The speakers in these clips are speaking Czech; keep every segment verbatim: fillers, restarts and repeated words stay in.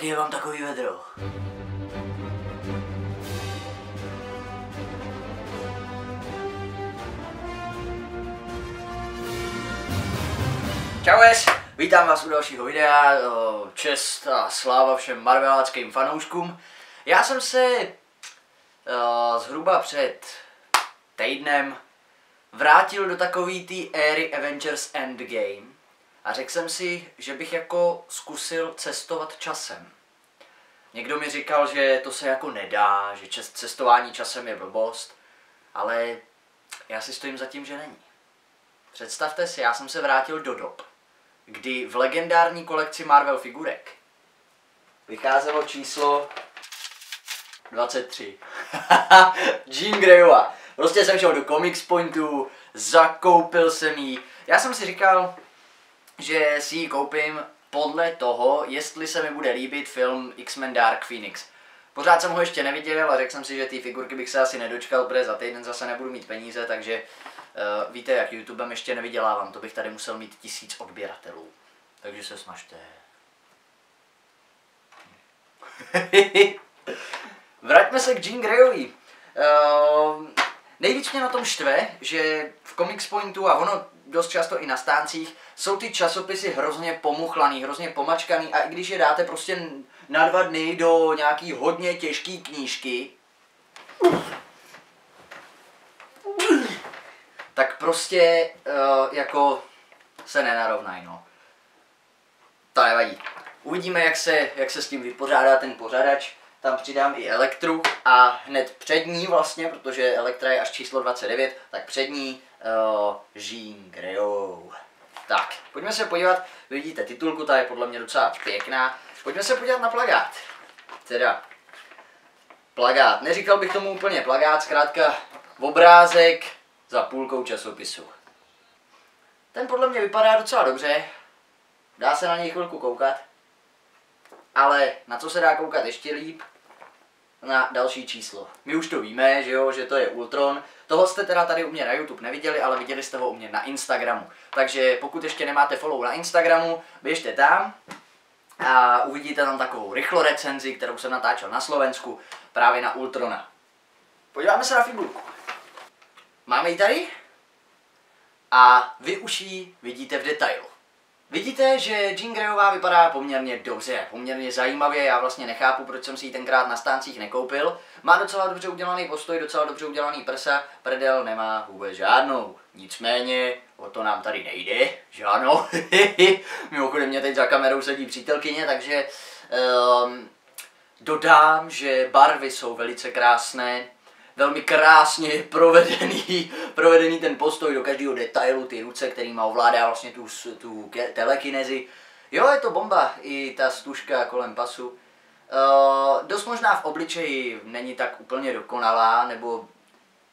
taky je vám takový vedro. Čaues, vítám vás u dalšího videa, čest a sláva všem marveláckým fanouškům. Já jsem se zhruba před týdnem vrátil do takový té éry Avengers Endgame a řekl jsem si, že bych jako zkusil cestovat časem. Někdo mi říkal, že to se jako nedá, že cestování časem je blbost, ale já si stojím za tím, že není. Představte si, já jsem se vrátil do dob, kdy v legendární kolekci Marvel figurek vycházelo číslo dvacet tři. Jean Greyova. Prostě jsem šel do Comics Pointu, zakoupil jsem ji. Já jsem si říkal, že si ji koupím podle toho, jestli se mi bude líbit film X-Men Dark Phoenix. Pořád jsem ho ještě neviděl a řekl jsem si, že ty figurky bych se asi nedočkal, protože za týden zase nebudu mít peníze, takže uh, víte, jak YouTubem ještě nevydělávám, to bych tady musel mít tisíc odběratelů. Takže se snažte. Vraťme se k Jean Greyový. Uh, Nejvíc mě na tom štve, že v Comics Pointu a ono dost často i na stáncích jsou ty časopisy hrozně pomuchlaný, hrozně pomačkaný a i když je dáte prostě na dva dny do nějaký hodně těžký knížky, tak prostě uh, jako se nenarovnají, no. To nevadí. Uvidíme, jak se, jak se s tím vypořádá ten pořadač. Tam přidám i Elektru a hned před ní vlastně, protože Elektra je až číslo dvacet devět, tak před ní uh, Jean Greyovou. Tak, pojďme se podívat, vidíte titulku, ta je podle mě docela pěkná. Pojďme se podívat na plakát. Teda, plakát, neříkal bych tomu úplně plakát, zkrátka obrázek za půlkou časopisu. Ten podle mě vypadá docela dobře, dá se na něj chvilku koukat. Ale na co se dá koukat ještě líp? Na další číslo. My už to víme, že jo, že to je Ultron. Toho jste teda tady u mě na YouTube neviděli, ale viděli jste ho u mě na Instagramu. Takže pokud ještě nemáte follow na Instagramu, běžte tam a uvidíte tam takovou rychlou recenzi, kterou jsem natáčel na Slovensku, právě na Ultrona. Podíváme se na figurku. Máme ji tady a vy už ji vidíte v detailu. Vidíte, že Jean Greyová vypadá poměrně dobře, poměrně zajímavě, já vlastně nechápu, proč jsem si ji tenkrát na stáncích nekoupil. Má docela dobře udělaný postoj, docela dobře udělaný prsa, prdel nemá vůbec žádnou. Nicméně, o to nám tady nejde, že ano? Mimochodem mě teď za kamerou sedí přítelkyně, takže um, dodám, že barvy jsou velice krásné. Velmi krásně provedený, provedený ten postoj do každého detailu, ty ruce, kterýma ovládá vlastně tu, tu telekinezi. Jo, je to bomba, i ta stužka kolem pasu. E, dost možná v obličeji není tak úplně dokonalá, nebo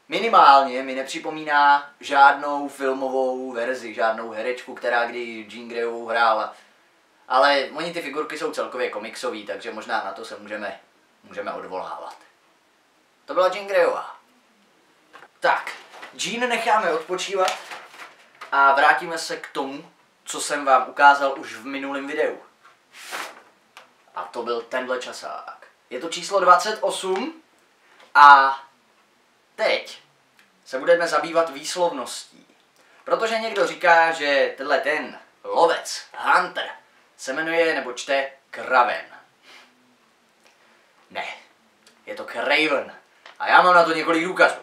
minimálně mi nepřipomíná žádnou filmovou verzi, žádnou herečku, která kdy Jean Greyovou hrála. Ale oni ty figurky jsou celkově komiksový, takže možná na to se můžeme, můžeme odvolávat. To byla Jean Greyová. Tak, Jean necháme odpočívat a vrátíme se k tomu, co jsem vám ukázal už v minulém videu. A to byl tenhle časák. Je to číslo dvacet osm a teď se budeme zabývat výslovností. Protože někdo říká, že tenhle ten lovec, Hunter, se jmenuje nebo čte Kraven. Ne, je to Kraven. A já mám na to několik důkazů.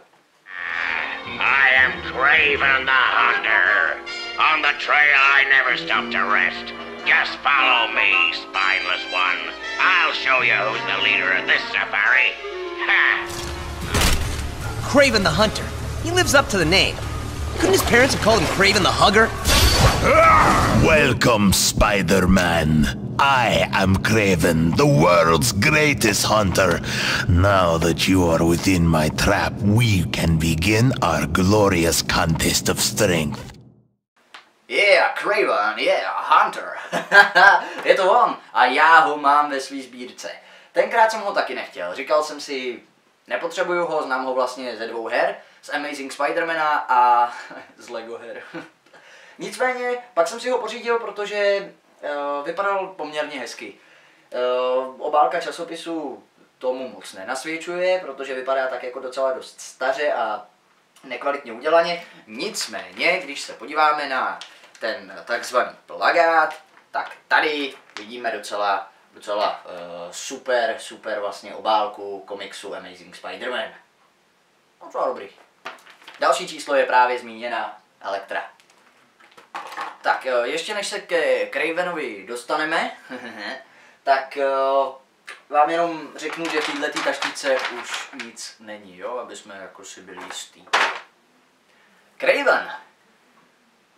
I am Kraven the Hunter. On the trail I never stop to rest. Just follow me, spineless one. I'll show you who's the leader of this safari. Ha! Kraven the Hunter. He lives up to the name. Couldn't his parents have called him Kraven the Hugger? Welcome, Spider-Man. I am Kraven, the world's greatest hunter. Now that you are within my trap, we can begin our glorious contest of strength. Yeah, Kraven, yeah, hunter. Je to on a já ho mám ve svý sbírce. Tenkrát jsem ho taky nechtěl, říkal jsem si, nepotřebuju ho, znám ho vlastně ze dvou her, z Amazing Spider-Mana a z Lego her. Nicméně, pak jsem si ho pořídil, protože vypadal poměrně hezky. Obálka časopisu tomu moc nenasvědčuje, protože vypadá tak jako docela dost staře a nekvalitně udělaně. Nicméně, když se podíváme na ten takzvaný plakát, tak tady vidíme docela, docela uh, super, super vlastně obálku komiksu Amazing Spider-Man. Docela dobrý. Další číslo je právě zmíněna Elektra. Tak uh, ještě než se ke Kravenovi dostaneme, tak uh, vám jenom řeknu, že v této taštice už nic není, jo, aby jsme jako si byli jistý. Kraven!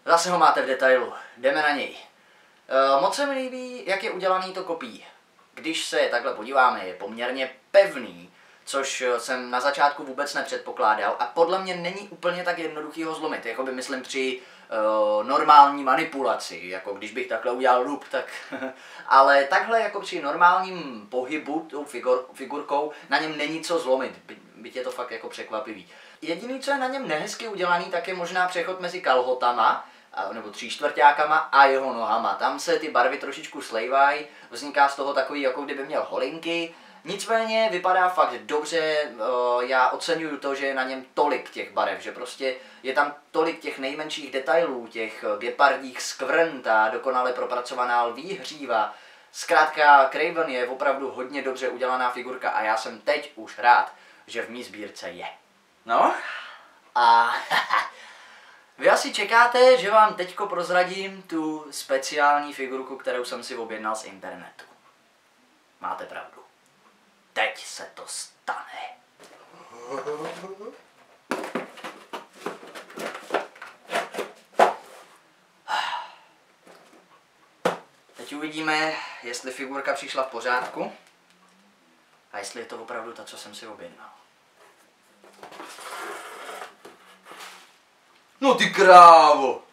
Zase ho máte v detailu, jdeme na něj. E, moc se mi líbí, jak je udělaný to kopí. Když se takhle podíváme, je poměrně pevný, což jsem na začátku vůbec nepředpokládal a podle mě není úplně tak jednoduchý ho zlomit, jako by myslím při e, normální manipulaci, jako když bych takhle udělal lup, tak... Ale takhle jako při normálním pohybu tou figur, figurkou na něm není co zlomit, by, byť je to fakt jako překvapivý. Jediný, co je na něm nehezky udělaný, tak je možná přechod mezi kalhotama, nebo tříčtvrťákama a jeho nohama. Tam se ty barvy trošičku slejvají, vzniká z toho takový, jako kdyby měl holinky. Nicméně vypadá fakt dobře, já oceňuju to, že je na něm tolik těch barev, že prostě je tam tolik těch nejmenších detailů, těch gepardích skvrn, ta dokonale propracovaná lví hříva. Zkrátka Kraven je opravdu hodně dobře udělaná figurka a já jsem teď už rád, že v mý sbírce je. No a vy asi čekáte, že vám teďko prozradím tu speciální figurku, kterou jsem si objednal z internetu. Máte pravdu. Teď se to stane. Teď uvidíme, jestli figurka přišla v pořádku a jestli je to opravdu ta, co jsem si objednal. No ty krávo!